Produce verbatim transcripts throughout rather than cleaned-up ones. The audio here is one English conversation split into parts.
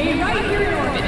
Made right here in orbit.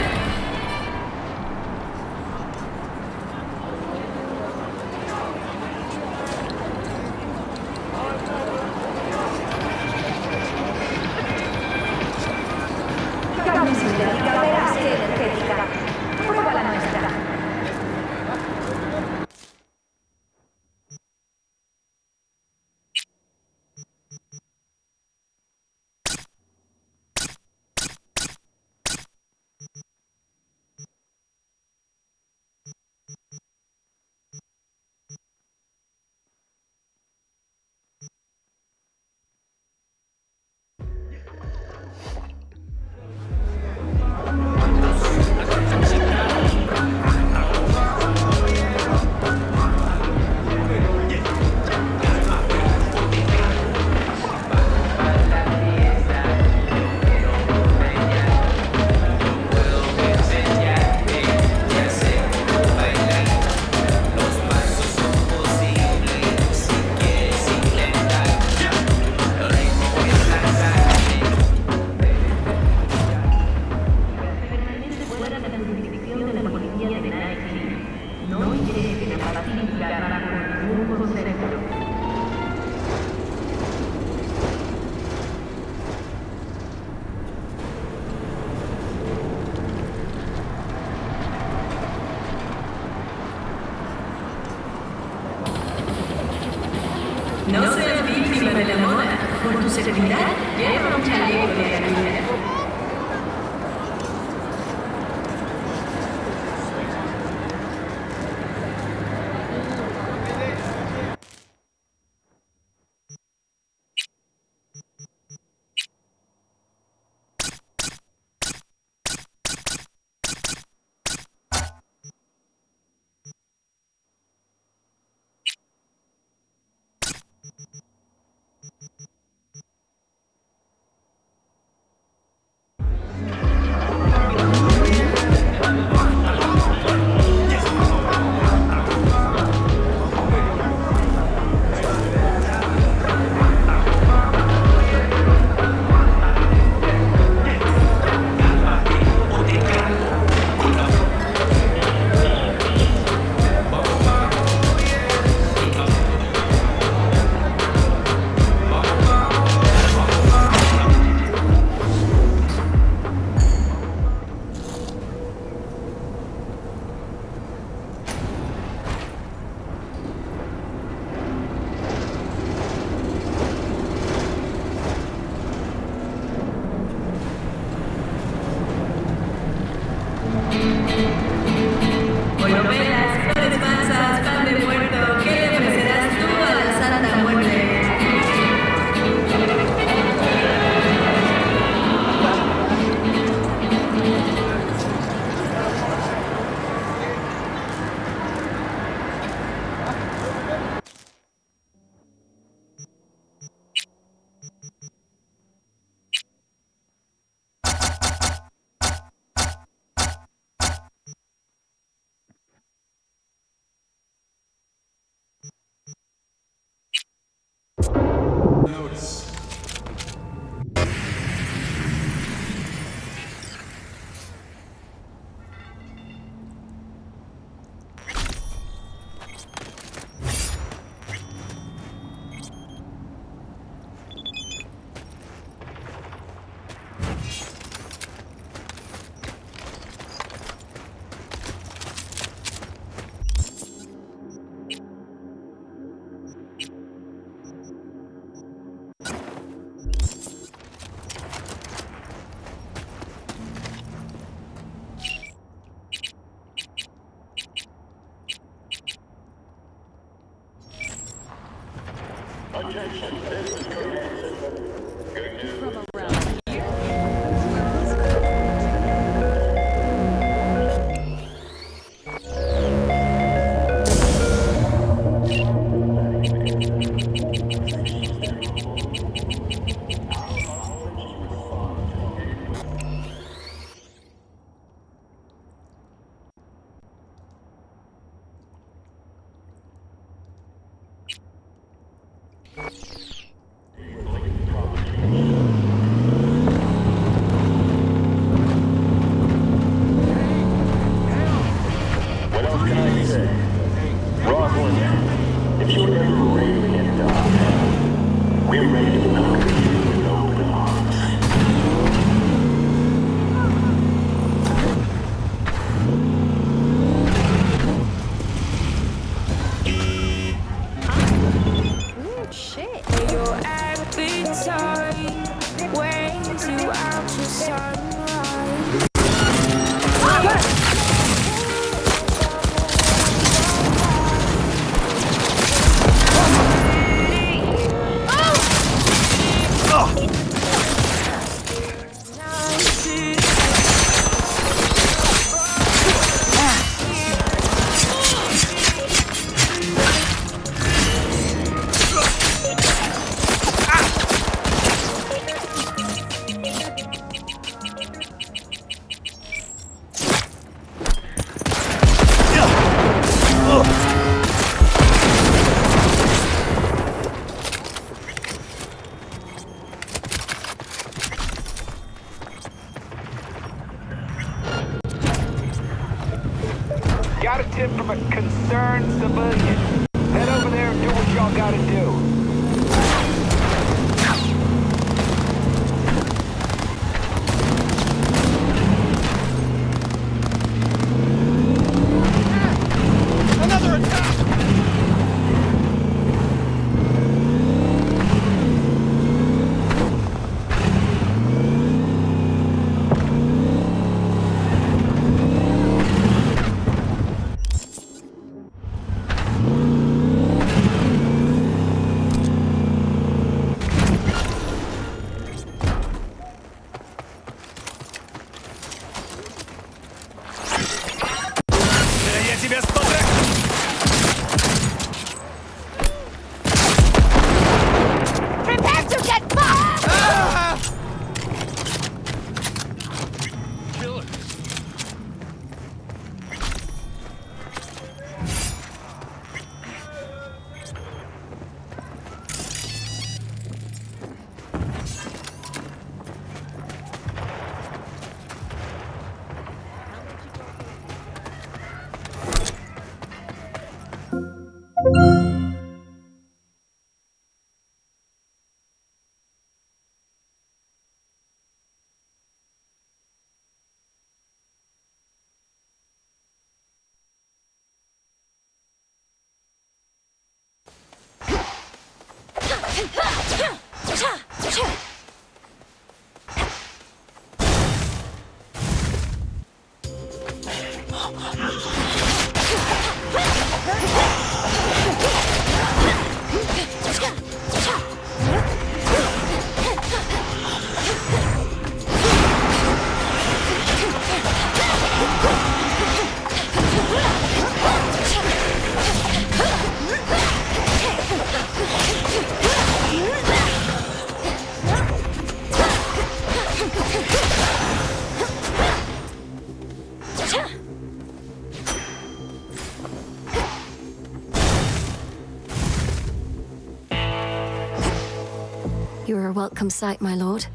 You are a welcome sight, my lord.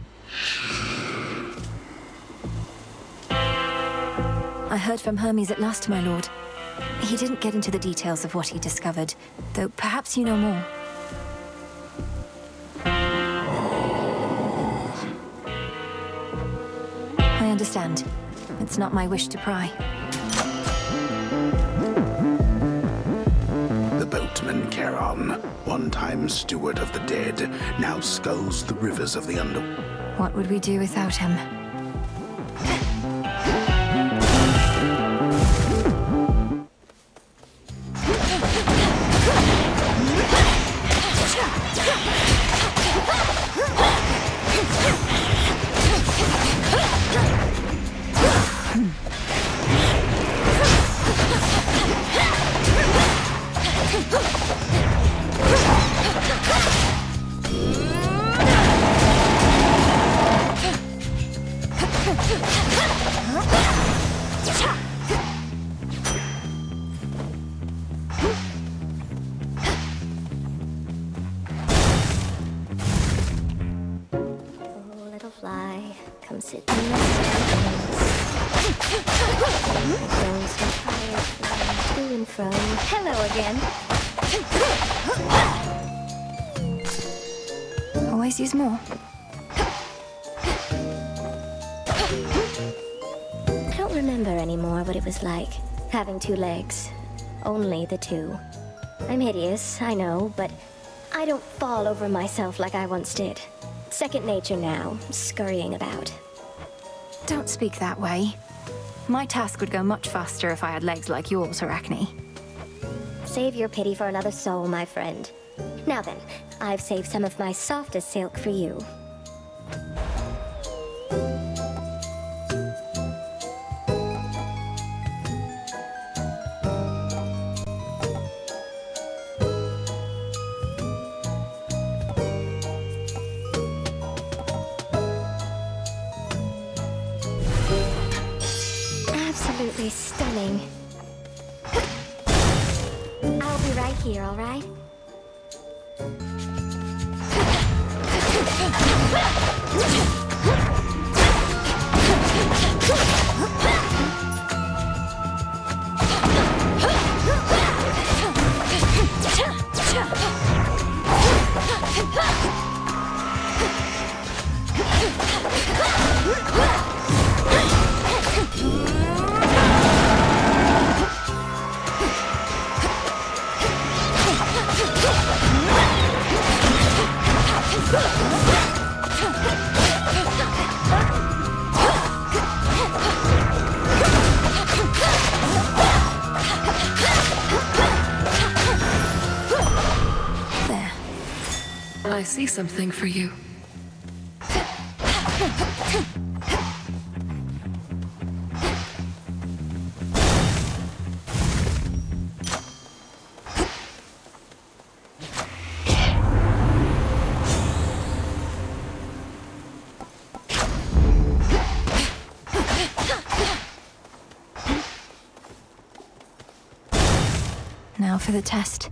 I heard from Hermes at last, my lord. He didn't get into the details of what he discovered, though perhaps you know more. I understand. It's not my wish to pry. Charon, one-time steward of the dead, now sculls the rivers of the under... What would we do without him? Like having two legs, only the two. I'm hideous, I know, but I don't fall over myself like I once did. Second nature now, scurrying about. Don't speak that way. My task would go much faster if I had legs like yours, Arachne. Save your pity for another soul, my friend. Now then, I've saved some of my softest silk for you. Absolutely stunning. I'll be right here, all right? I see something for you. Now for the test.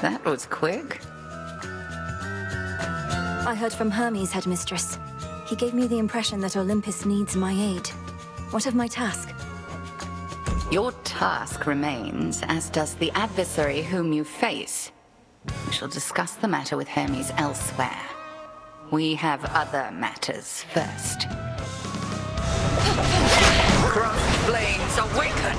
That was quick. I heard from Hermes, headmistress. He gave me the impression that Olympus needs my aid. What of my task? Your task remains, as does the adversary whom you face. We shall discuss the matter with Hermes elsewhere. We have other matters first. Cross flames awaken!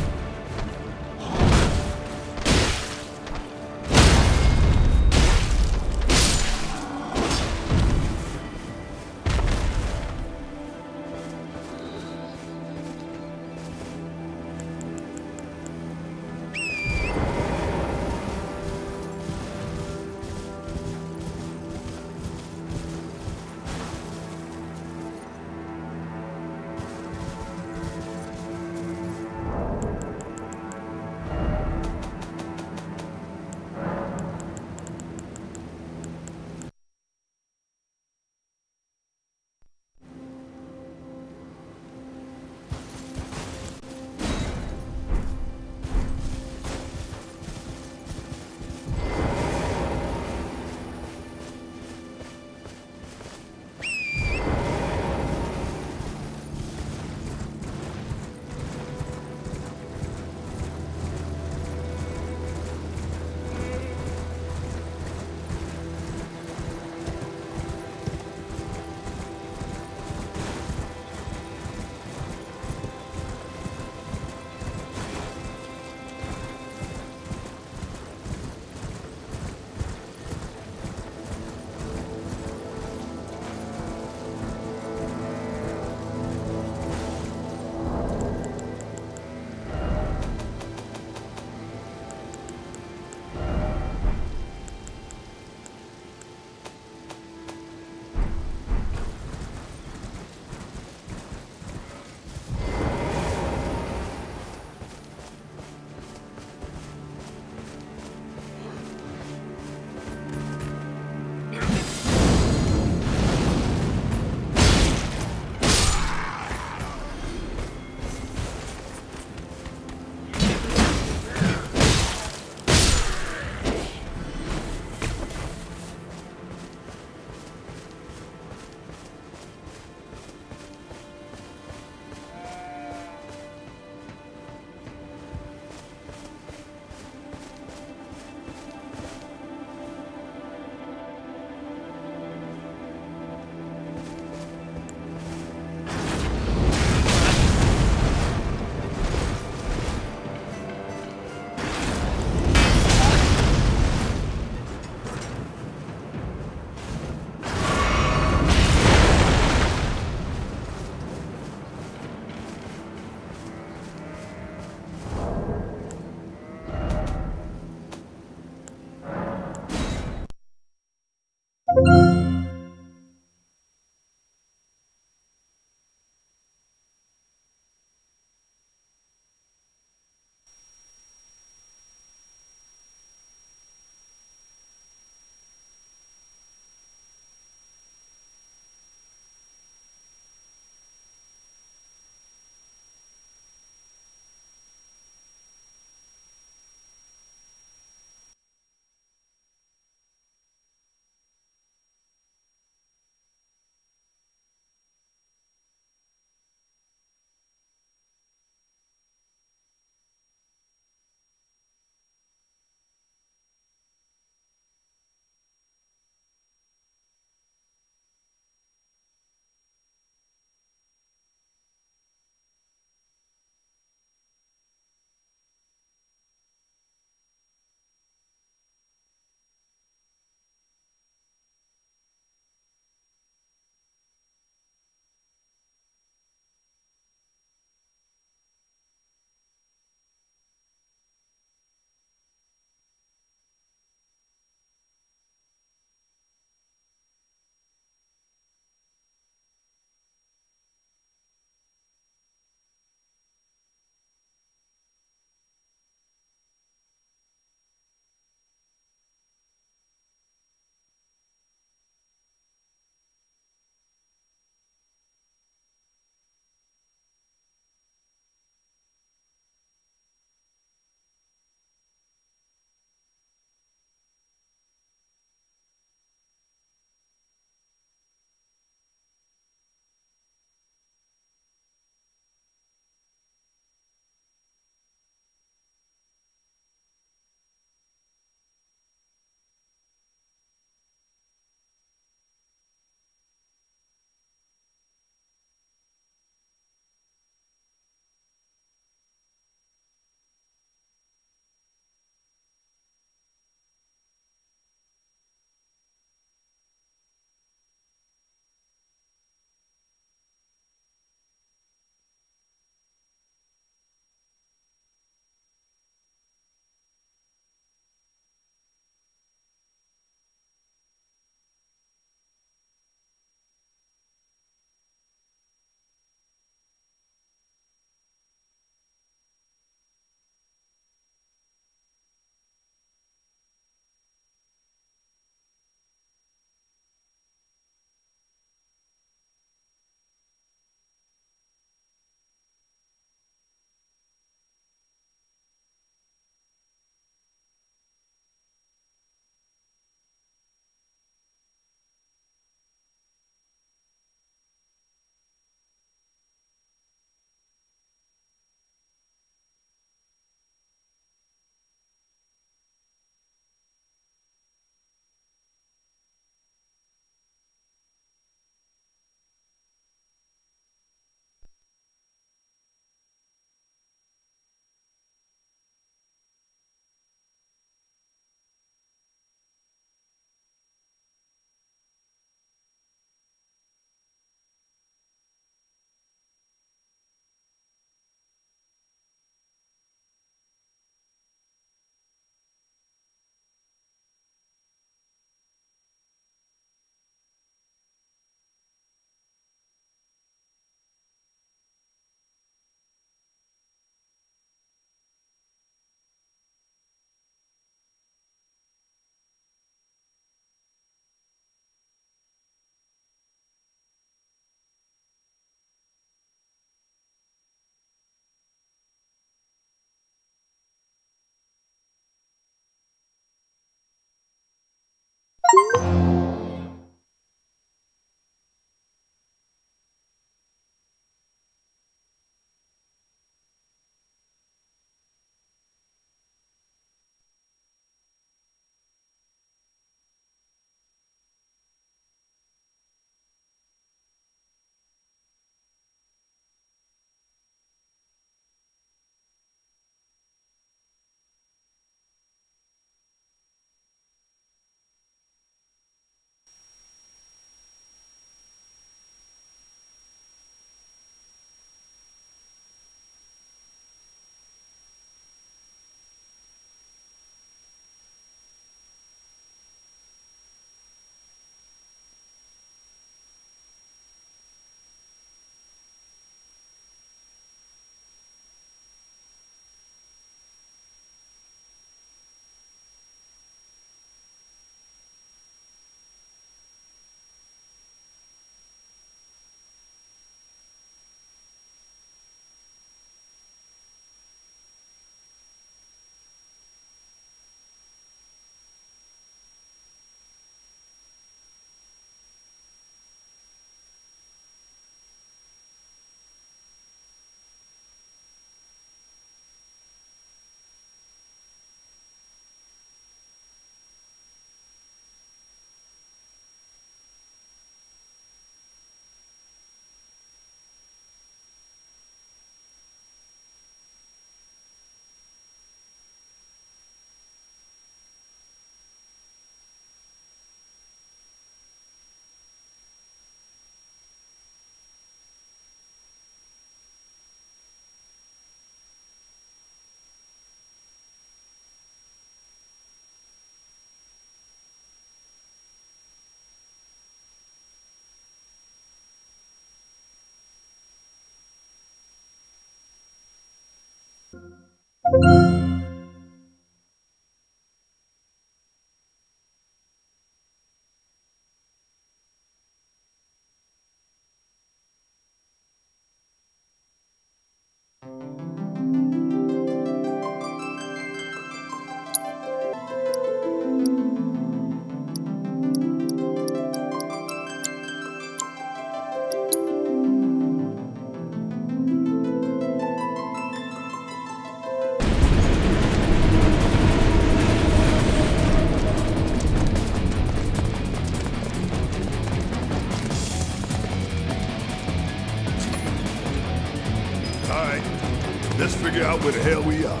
Let's figure out where the hell we are.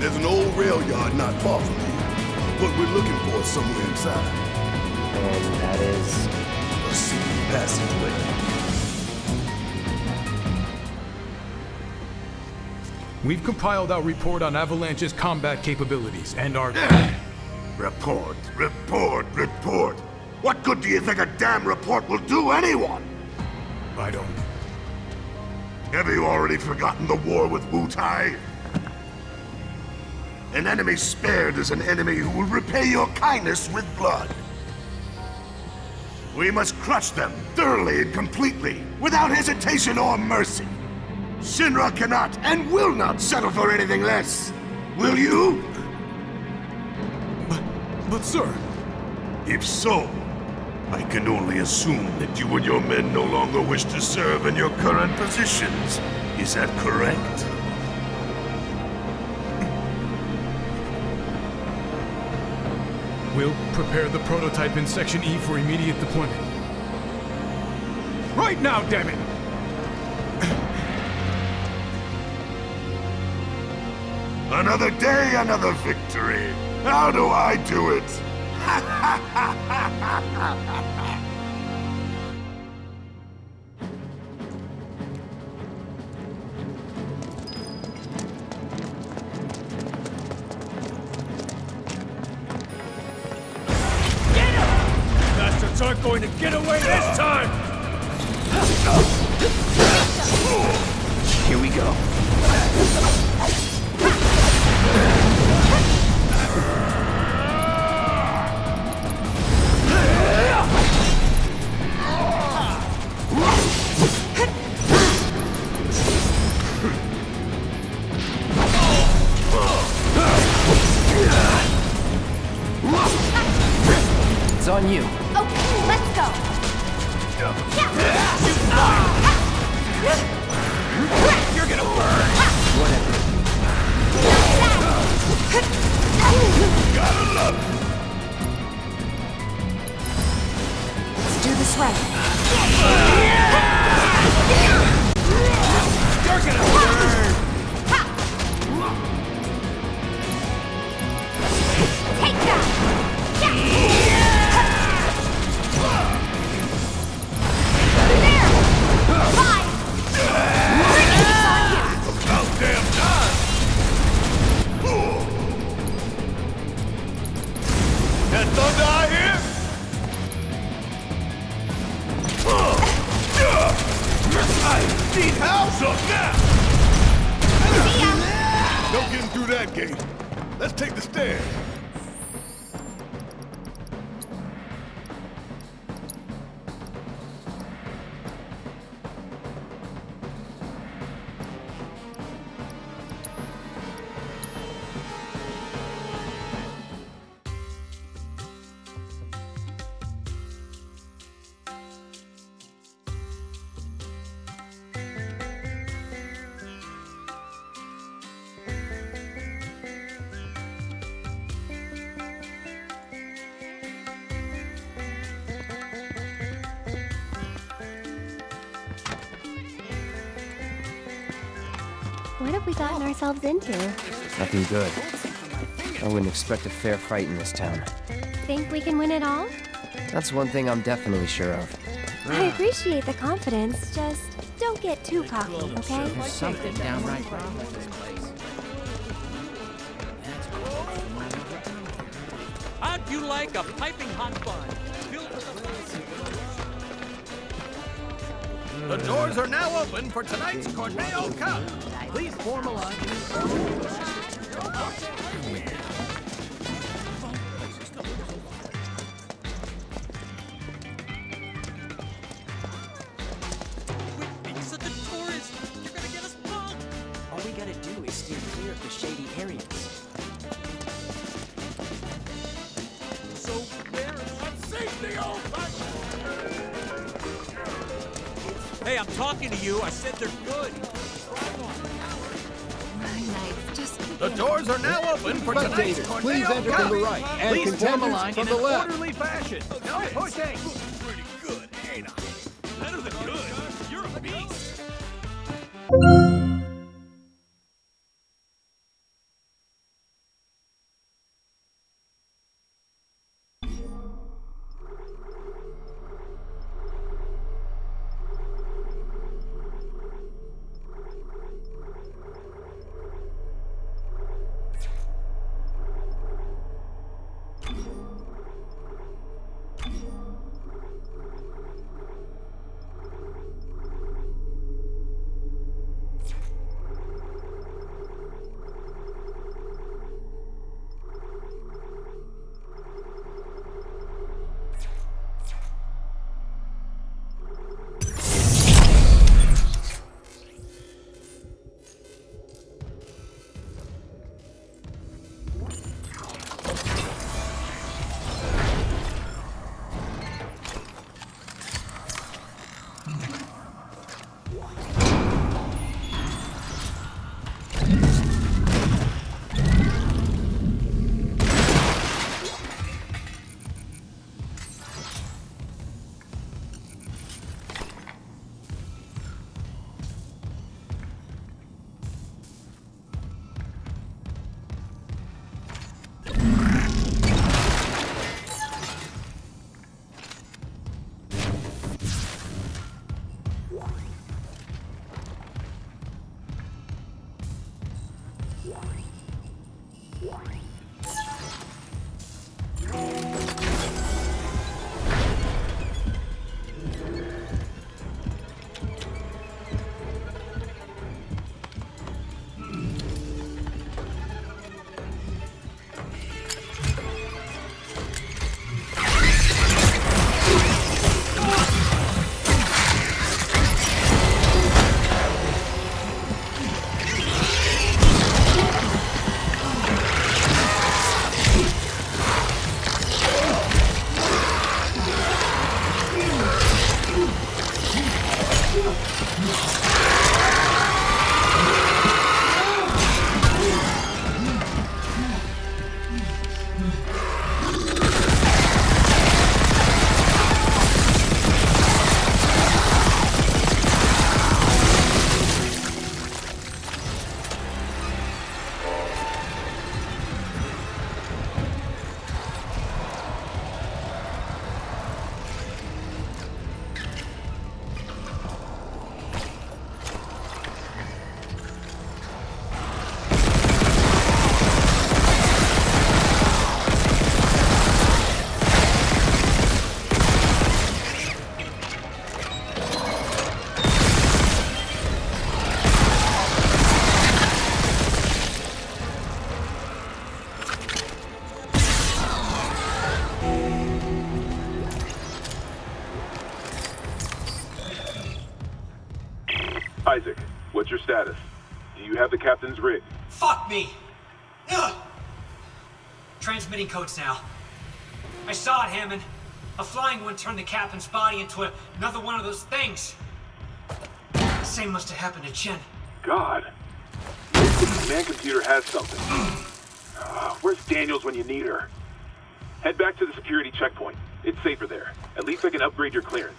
There's an old rail yard not far from here. What we're looking for is somewhere inside. And that is... a secret passageway. We've compiled our report on Avalanche's combat capabilities and our... report, report, report. What good do you think a damn report will do anyone? I don't... Have you already forgotten the war with Wu-Tai? An enemy spared is an enemy who will repay your kindness with blood. We must crush them thoroughly and completely, without hesitation or mercy. Sinra cannot and will not settle for anything less. Will you? But, but sir... If so, I can only assume that you and your men no longer wish to serve in your current positions. Is that correct? We'll prepare the prototype in Section E for immediate deployment. Right now, damn it! Another day, another victory. How do I do it? Aren't going to get away this time! Here we go. It's on you. You're gonna burn! Whatever. Gotta love it! Let's do this right. You're gonna burn! Take that! That thunder I hear? I need help! Now! Don't get him through that gate. Let's take the stairs. Into. Nothing good. I wouldn't expect a fair fight in this town. Think we can win it all? That's one thing I'm definitely sure of. I appreciate the confidence, just don't get too cocky, okay? There's something downright wrong with this place. How'd you like a piping hot bun? The doors are now open for tonight's Corneo Cup. Please formalize. Because of the tourists, you're gonna get us bugged. All we gotta do is steer clear of the shady areas. So where is that safety old bike? Hey, I'm talking to you. I said they're good. Just The doors are now open for tonight's Corneo please enter Cup. From the right and please form a line from in the an left. Orderly fashion. No pushing. Pretty good, ain't I? Better than good. You're a beast. What's your status? Do you have the captain's rig? Fuck me! Ugh. Transmitting codes now. I saw it, Hammond. A flying one turned the captain's body into a, another one of those things. The same must have happened to Chen. God. The command computer has something. Uh, where's Daniels when you need her? Head back to the security checkpoint. It's safer there. At least I can upgrade your clearance.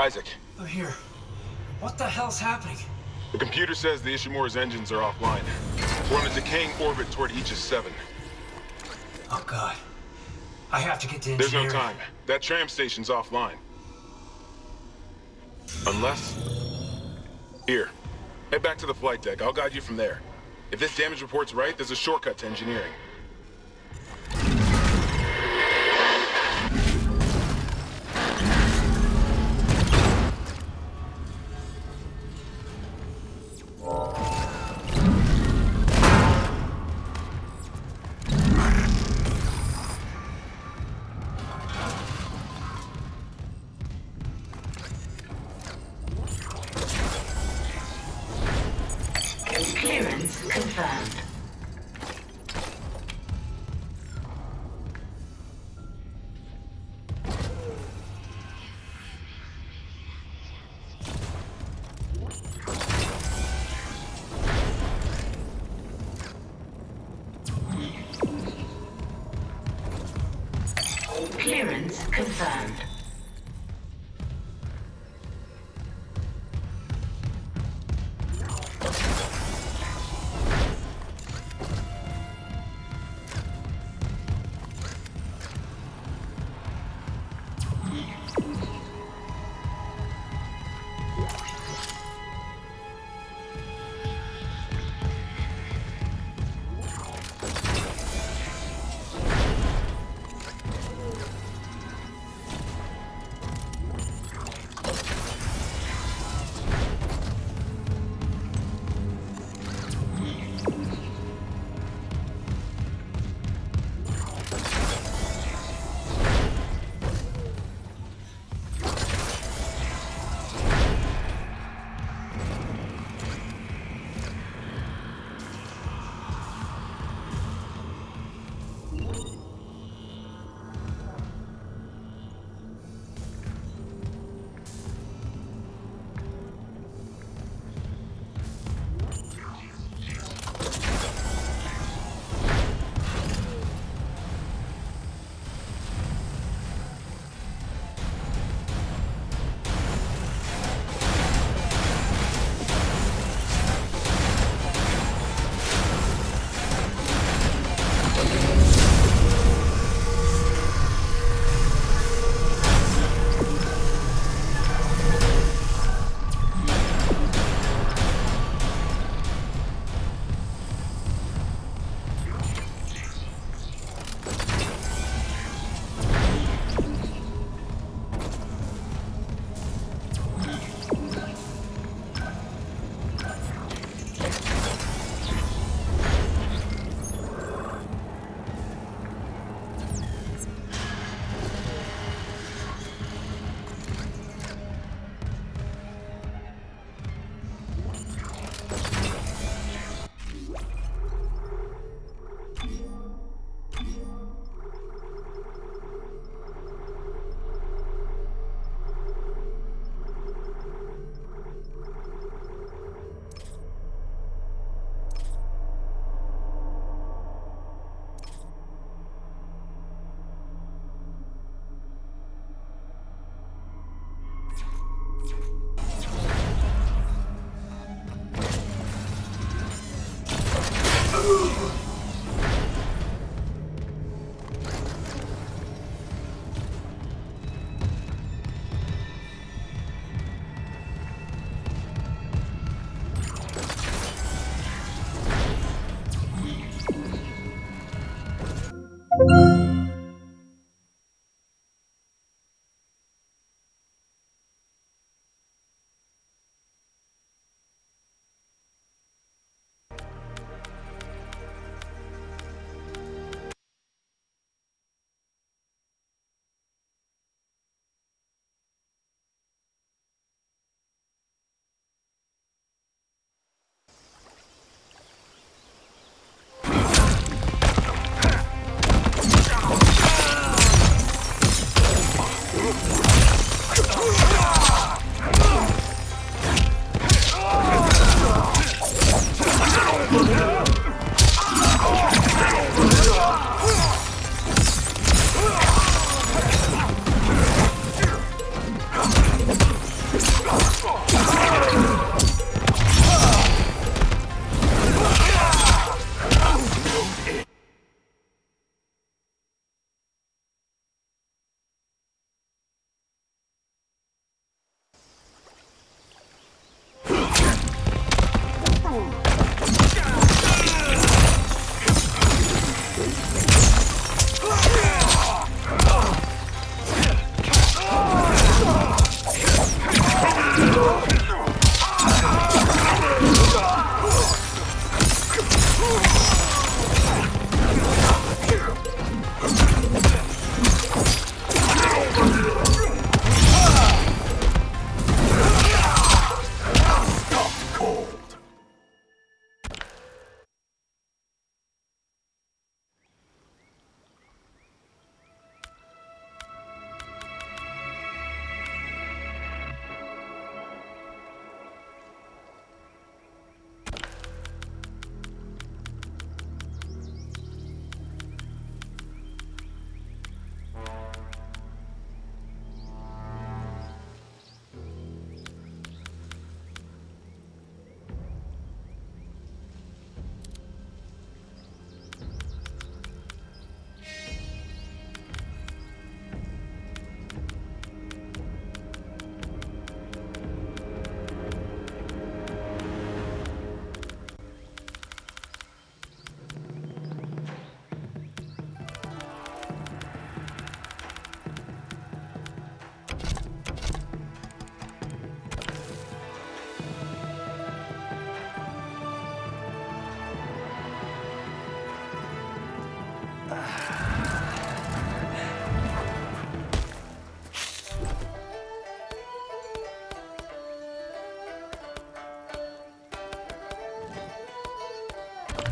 Isaac. They're here. What the hell's happening? The computer says the Ishimura's engines are offline. We're on a decaying orbit toward Aegis seven. Oh, God. I have to get to engineering. There's no time. That tram station's offline. Unless... Here. Head back to the flight deck. I'll guide you from there. If this damage report's right, there's a shortcut to engineering. Clearance confirmed.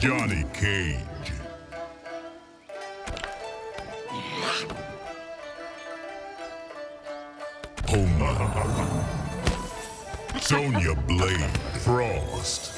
Johnny Cage. Homa. Sonya Blade Frost.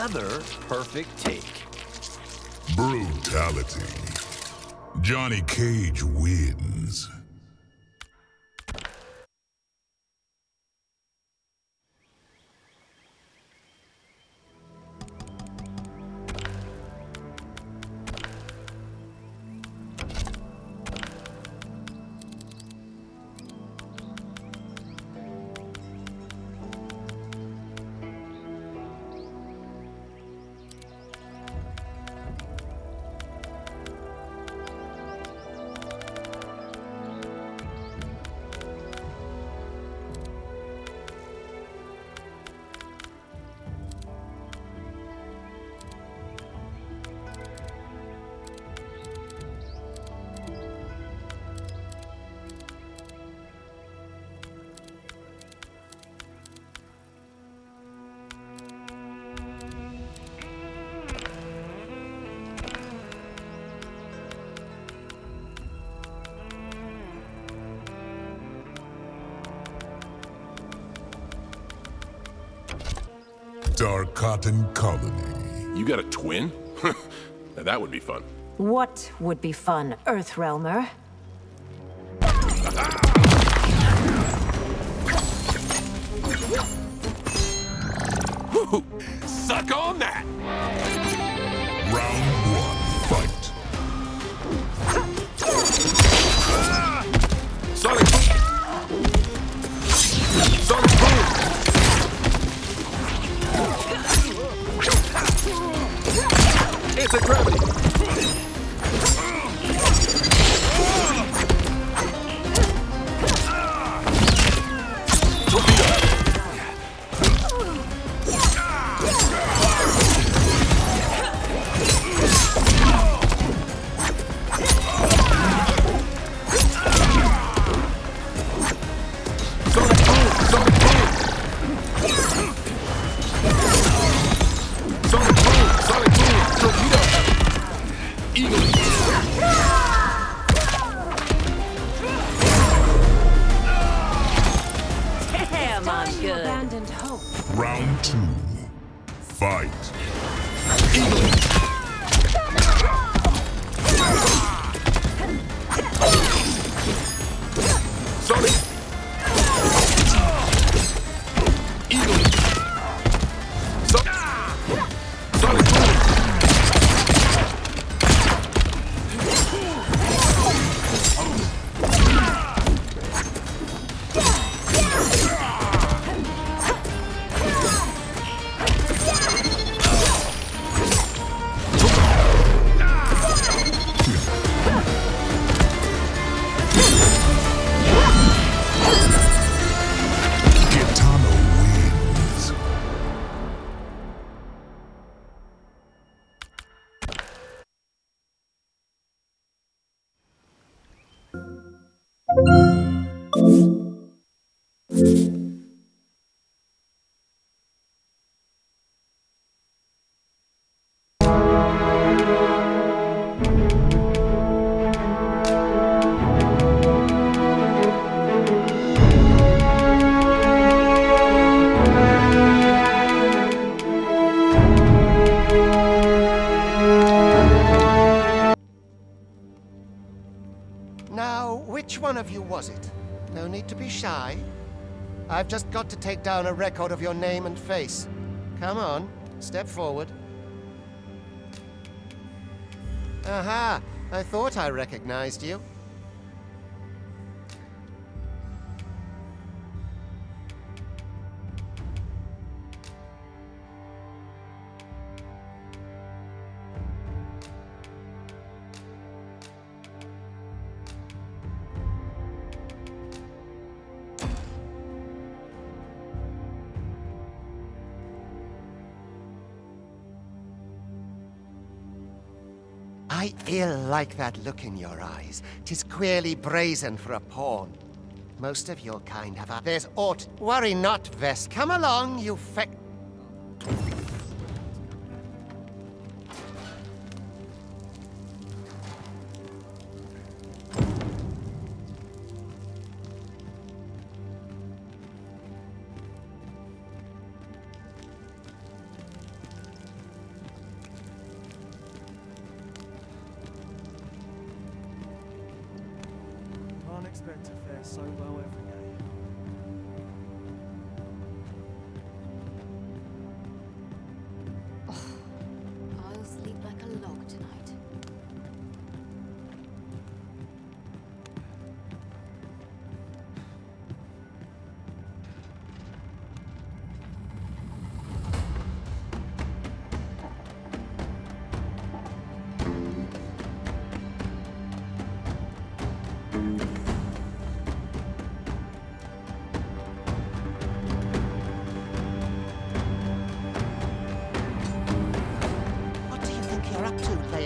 Another perfect take. Brutality. Johnny Cage wins. Our cotton colony. You got a twin? Now that would be fun. What would be fun, Earthrealmer? Suck on that! Round one, fight. Ah! Sonic boom! Sonic boom! It's a gravity! Sonic! one of you was it? No need to be shy. I've just got to take down a record of your name and face. Come on, step forward. Aha! I thought I recognized you. I ill like that look in your eyes. 'Tis queerly brazen for a pawn. Most of your kind have a... There's aught. Worry not, Vest. Come along, you feck...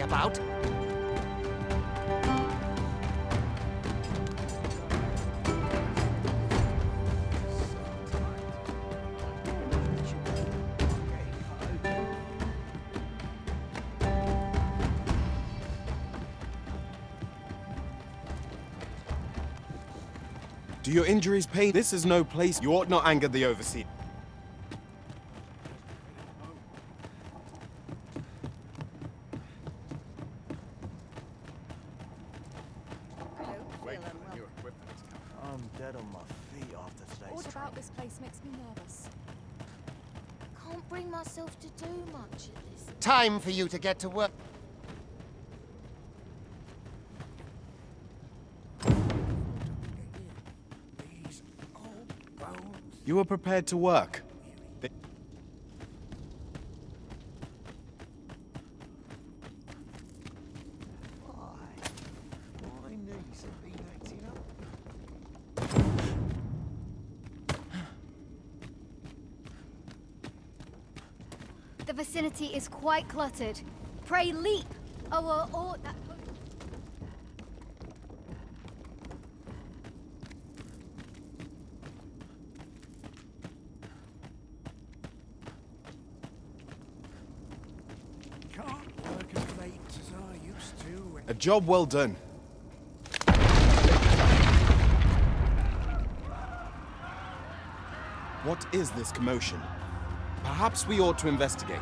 About. Do your injuries pain? This is no place. You ought not anger the overseer. Time for you to get to work. You were prepared to work. The vicinity is quite cluttered. Pray leap, or aught that... Can't work as late as I used to. A job well done. What is this commotion? Perhaps we ought to investigate.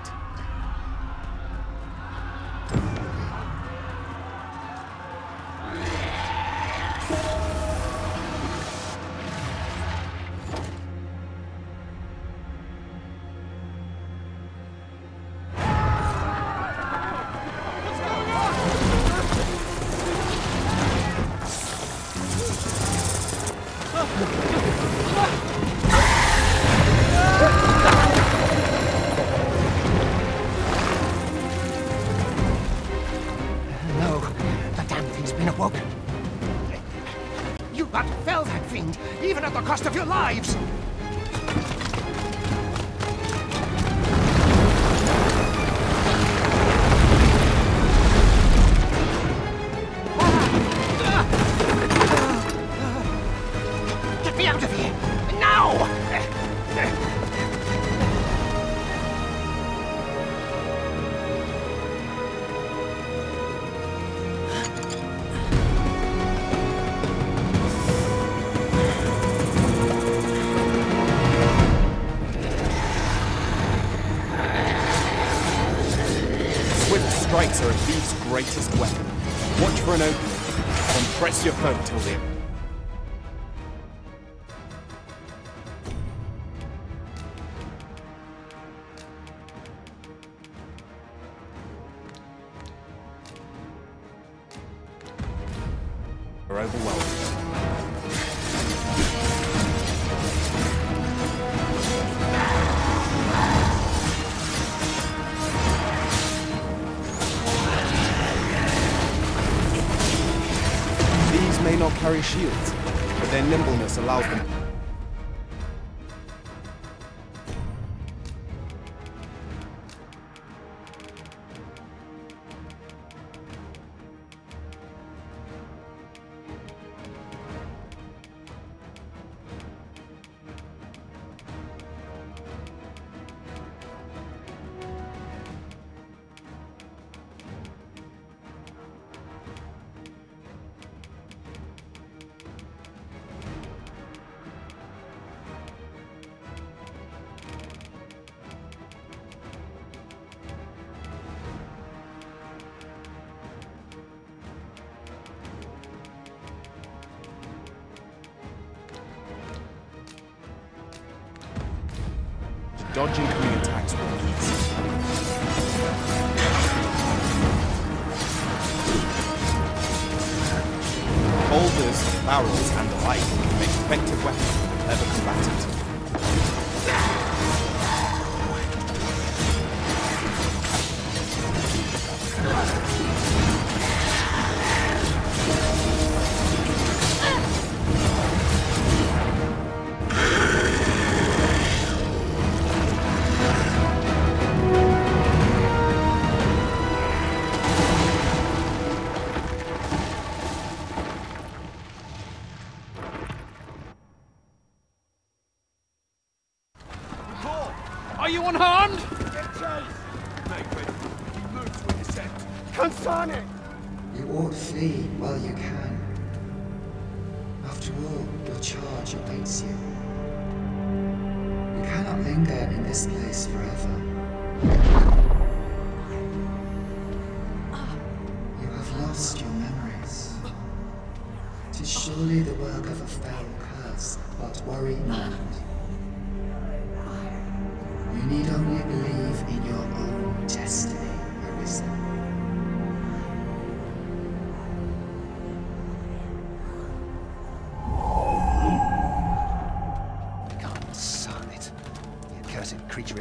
Strikes are a thief's greatest weapon. Watch for an opening, and press your phone till the end. are overwhelmed. They may not carry shields, but their nimbleness allows them. Dodging coming attacks will be easy. Boulders, barrels, and the like make effective weapons for the clever combatant.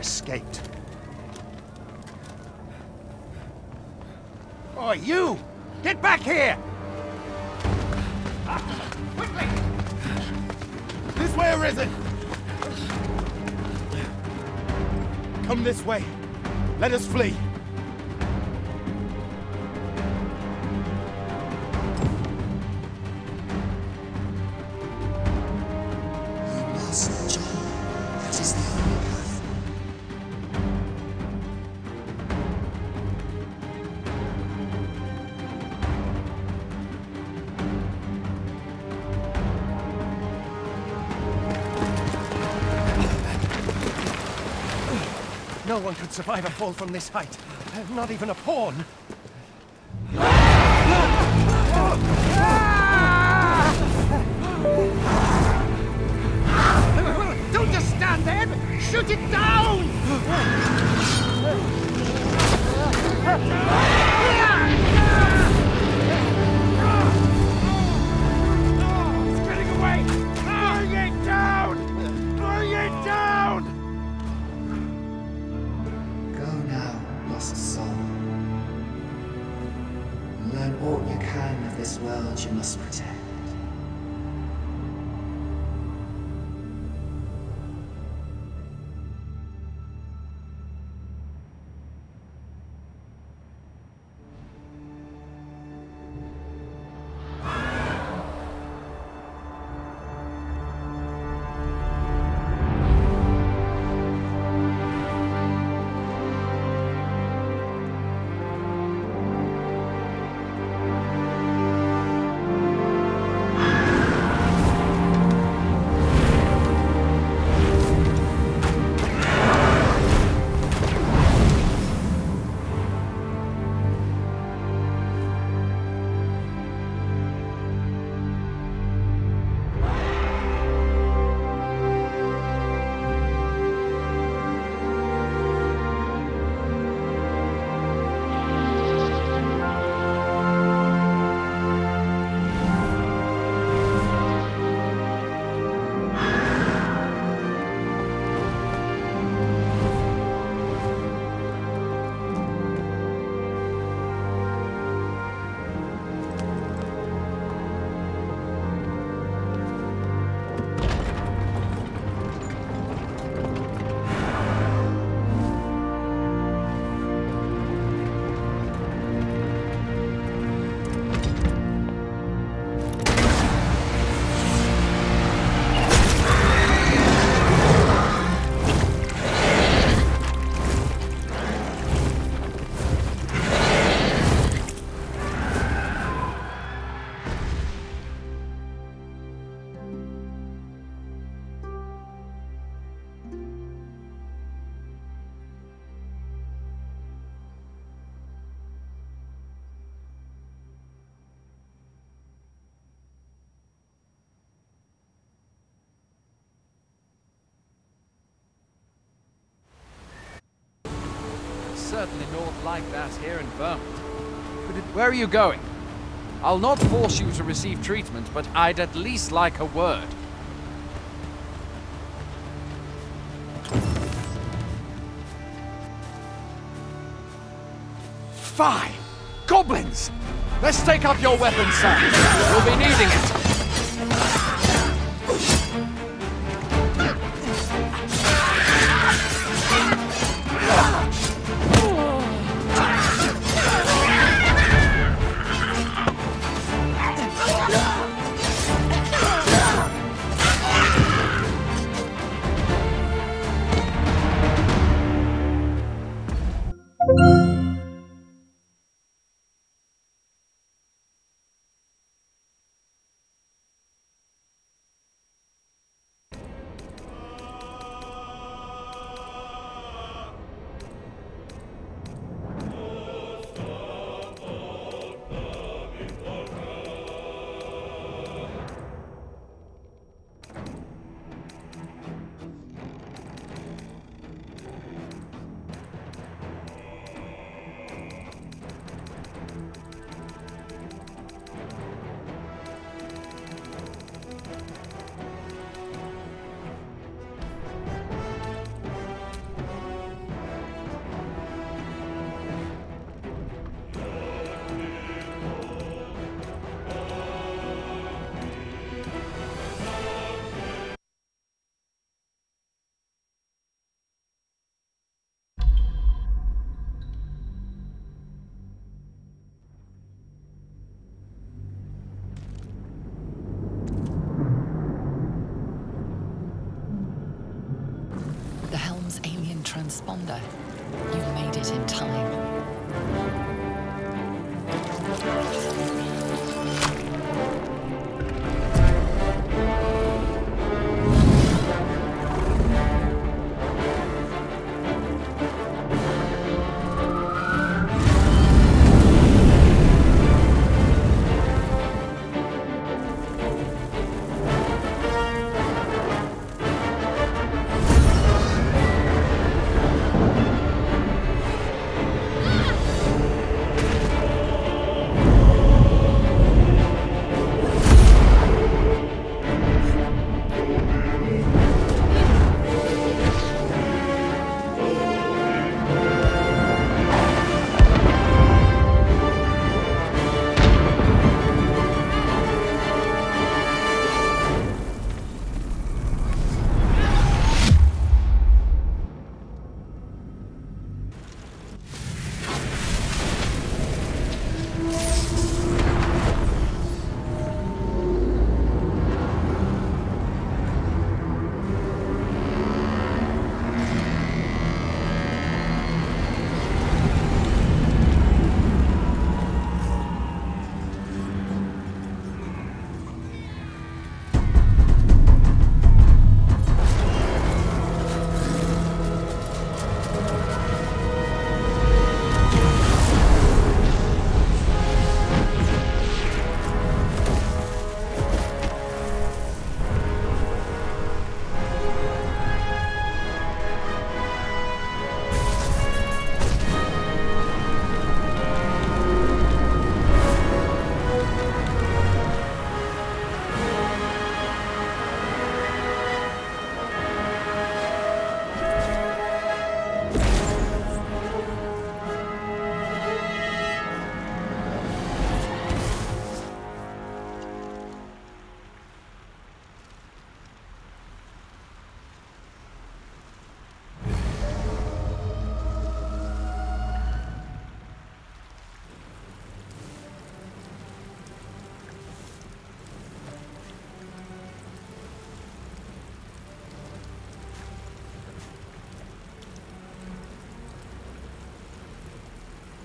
Escaped. Oh, you! Get back here! Ah, quickly! This way or is it? Come this way. Let us flee. No one could survive a fall from this height. Not even a pawn. Don't just stand there! Shoot it down! It's getting away! Bring it down! Bring it down! Soul. Learn all you can of this world you must protect. certainly not like that here in Vermont. Where are you going? I'll not force you to receive treatment, but I'd at least like a word. Fie! Goblins! Let's take up your weapons, son. We'll be needing it. Transponder. You made it in time.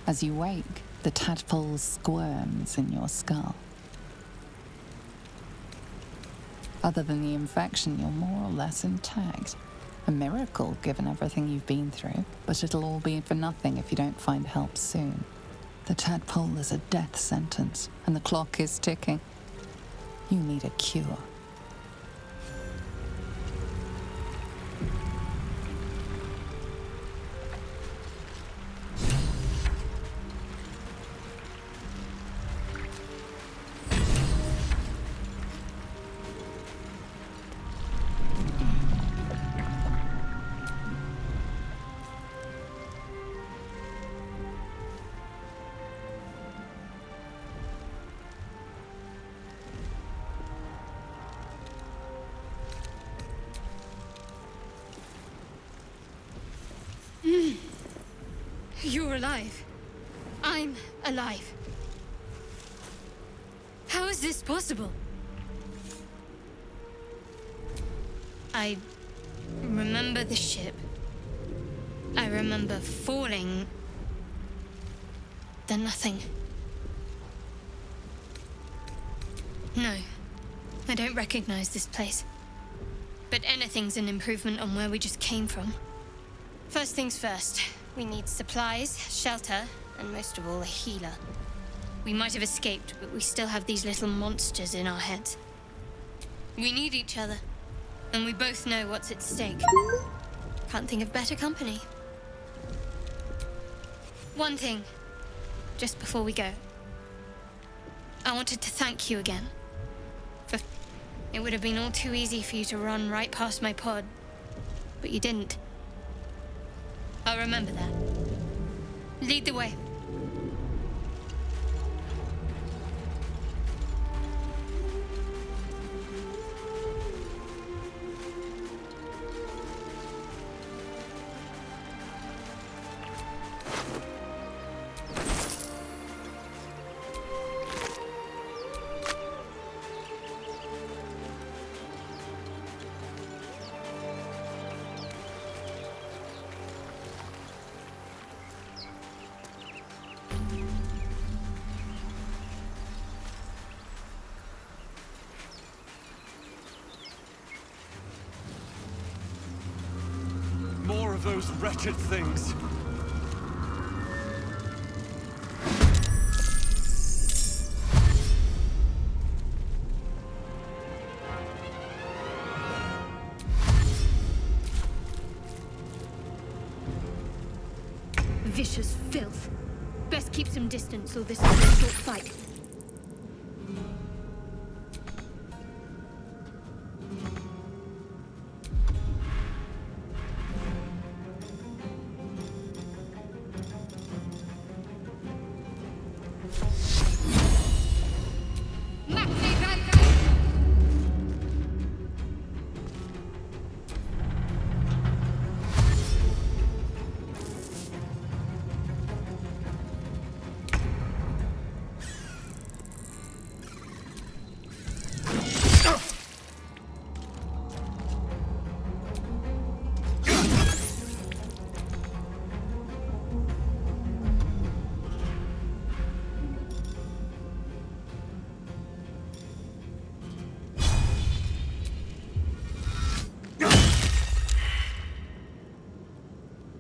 As you wake, the tadpole squirms in your skull. Other than the infection, you're more or less intact. A miracle, given everything you've been through, but it'll all be for nothing if you don't find help soon. The tadpole is a death sentence, and the clock is ticking. You need a cure. You're alive. I'm alive. How is this possible? I remember the ship. I remember falling. Then nothing. No, I don't recognize this place. But anything's an improvement on where we just came from. First things first, we need supplies, shelter, and most of all, a healer. We might have escaped, but we still have these little monsters in our heads. We need each other, and we both know what's at stake. Can't think of better company. One thing, just before we go. I wanted to thank you again. For it would have been all too easy for you to run right past my pod, but you didn't. I'll remember that. Lead the way. Those wretched things. Vicious filth. Best keep some distance, or this is a short fight.